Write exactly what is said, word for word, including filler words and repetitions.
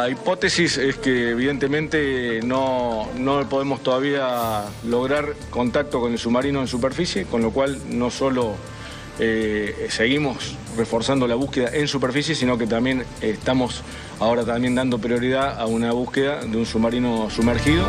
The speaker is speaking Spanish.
La hipótesis es que evidentemente no, no podemos todavía lograr contacto con el submarino en superficie, con lo cual no solo eh, seguimos reforzando la búsqueda en superficie, sino que también estamos ahora también dando prioridad a una búsqueda de un submarino sumergido.